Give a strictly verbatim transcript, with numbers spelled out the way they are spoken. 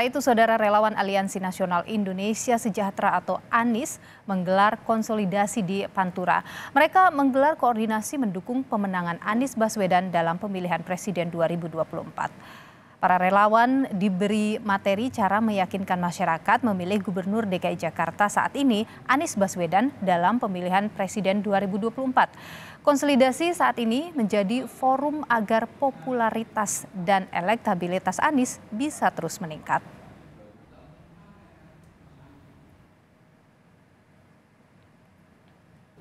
Sementara itu, Saudara Relawan Aliansi Nasional Indonesia Sejahtera atau ANIS menggelar konsolidasi di Pantura. Mereka menggelar koordinasi mendukung pemenangan Anies Baswedan dalam pemilihan Presiden dua ribu dua puluh empat. Para relawan diberi materi cara meyakinkan masyarakat memilih Gubernur D K I Jakarta saat ini Anies Baswedan dalam pemilihan Presiden dua ribu dua puluh empat. Konsolidasi saat ini menjadi forum agar popularitas dan elektabilitas Anies bisa terus meningkat.